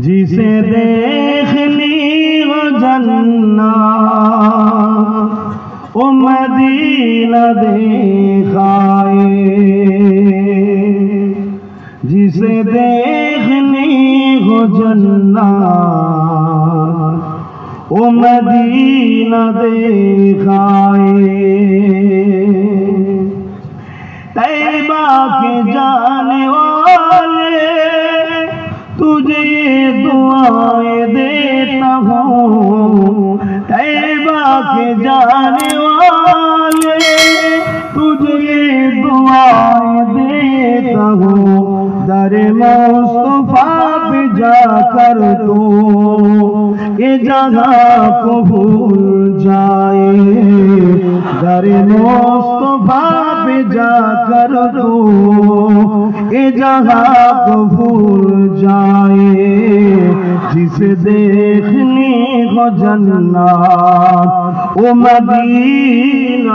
जिसे देखनी हो जन्नत ओ मदीना दिखाए, जिसे देखनी हो जन्नत ओ मदीना दिखाए। तैबा के जाने वाले तुझे दुआएं देता हूँ, तैबा के जाने वाले तुझे दुआएं देता हूँ। दर मुस्तफा पे जाकर तू ये जहाँ को भूल जाए, दर मुस्तफा पे जाकर तू ये जहाँ को भूल जाए। जिसे देखने को जन्नत ओ मदीना